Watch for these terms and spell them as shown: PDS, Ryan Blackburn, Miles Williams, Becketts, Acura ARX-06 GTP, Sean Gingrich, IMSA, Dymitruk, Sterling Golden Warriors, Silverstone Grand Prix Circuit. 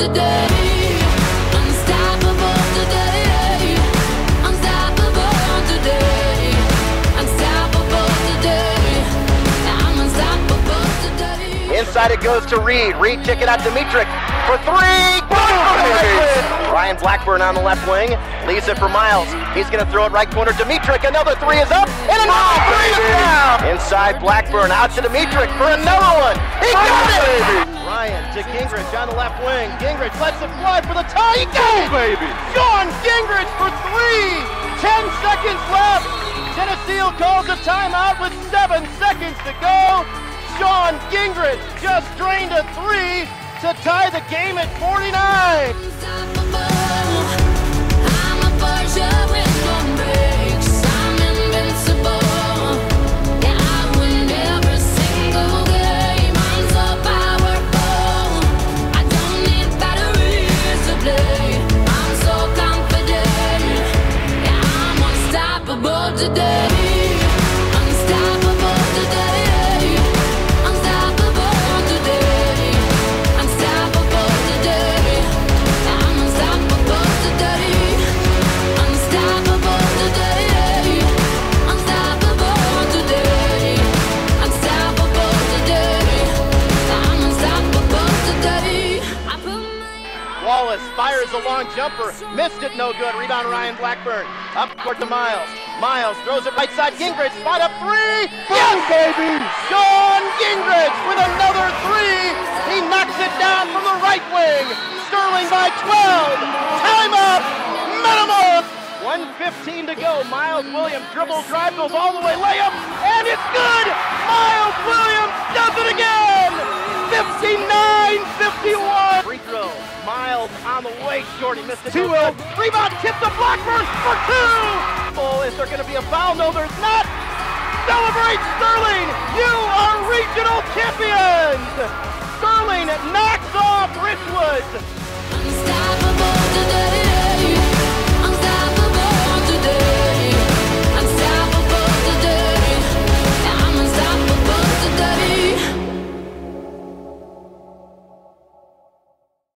Inside it goes to Reed. Reed kicking out Dymitruk for three. Boom! Ryan Blackburn on the left wing. Leaves it for Miles. He's going to throw it right corner. Dymitruk, another three is up. And another three is down. Inside Blackburn. Out to Dymitruk for another one. He got it. Ryan to Gingrich on the left wing. Gingrich lets it fly for the tie. He got it. Baby. Sean Gingrich for three. 10 seconds left. Tennessee calls a timeout with 7 seconds to go. Sean Gingrich just drained a three to tie the game at 49. Fires a long jumper, missed it, no good. Rebound Ryan Blackburn, up court to Miles. Miles throws it right side, Gingrich, spot up three, yes, baby! Sean Gingrich with another three, he knocks it down from the right wing. Sterling by 12, time up, minimum! 1:15 to go, Miles Williams dribble, drive, goes all the way, layup, and it's good! Miles Williams does it again! 59-51! Free throw. Miles on the way, short, he missed it. Rebound, tip to Blackburn for two! Oh, is there going to be a foul? No, there's not! Celebrate, Sterling! You are regional champions! Sterling knocks